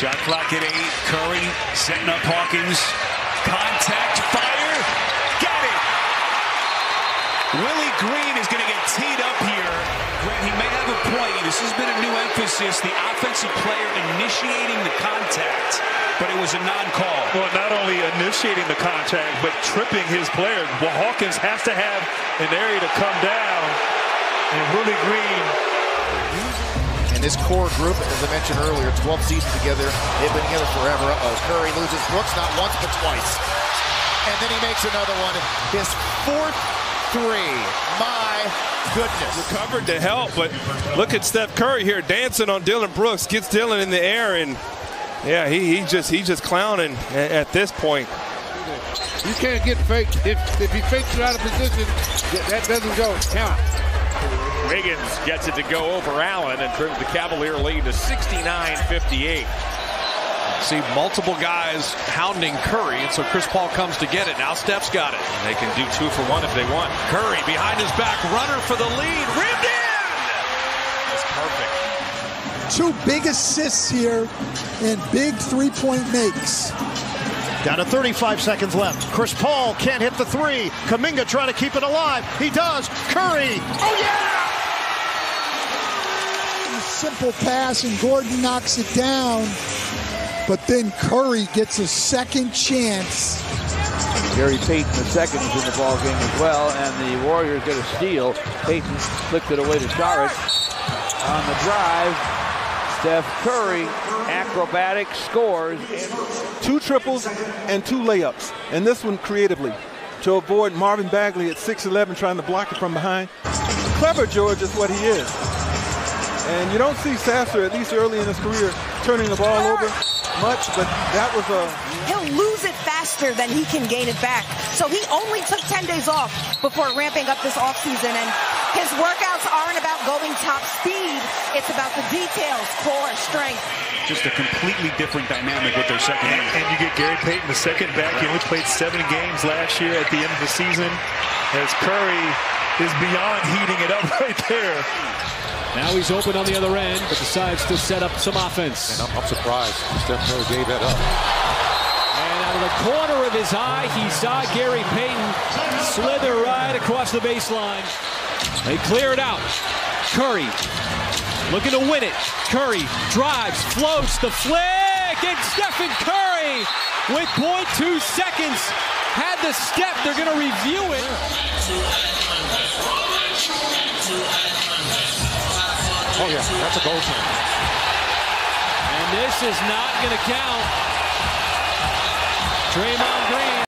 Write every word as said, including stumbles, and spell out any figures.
Shot clock at eight. Curry setting up Hawkins. Contact, fire. Got it. Willie Green is going to get teed up here. Grant, he may have a point. This has been a new emphasis. The offensive player initiating the contact, but it was a non-call. Well, not only initiating the contact, but tripping his player. Well, Hawkins has to have an area to come down. And Willie Green. And this core group, as I mentioned earlier, twelve seasons together. They've been together forever. Uh-oh. Curry loses Brooks not once but twice. And then he makes another one. His fourth three. My goodness. Recovered to help, but look at Steph Curry here dancing on Dillon Brooks. Gets Dillon in the air, and yeah, he, he just he's just clowning at, at this point. You can't get faked. If, if he fakes you out of position, that doesn't go. Count. Wiggins gets it to go over Allen and turns the Cavalier lead to sixty-nine fifty-eight. See multiple guys hounding Curry, and so Chris Paul comes to get it. Now Steph's got it. And they can do two for one if they want. Curry behind his back, runner for the lead, rimmed in! That's perfect. Two big assists here and big three-point makes. Down to thirty-five seconds left. Chris Paul can't hit the three. Kuminga trying to keep it alive. He does. Curry. Oh, yeah! Simple pass, and Gordon knocks it down, but then Curry gets a second chance. Gary Payton the second is in the ball game as well, and the Warriors get a steal. Payton flicked it away to Saric on the drive. Steph Curry, acrobatic, scores. Two triples and two layups, and this one creatively to avoid Marvin Bagley at six eleven trying to block it from behind. Clever George is what he is. And you don't see Sasser, at least early in his career, turning the ball over much, but that was a... He'll lose it faster than he can gain it back. So he only took ten days off before ramping up this offseason, and his workouts aren't about going top speed. It's about the details, core, strength. Just a completely different dynamic with their second and, and you get Gary Payton the second back. He only played seven games last year at the end of the season, as Curry is beyond heating it up right there. Now he's open on the other end, but decides to set up some offense. And I'm, I'm surprised Steph Curry gave that up. And out of the corner of his eye, he saw Gary Payton slither right across the baseline. They clear it out. Curry looking to win it. Curry drives, floats, the flick, and Stephen Curry with zero point two seconds had the step. They're going to review it. Oh, yeah, that's a goal sign. And this is not going to count. Draymond.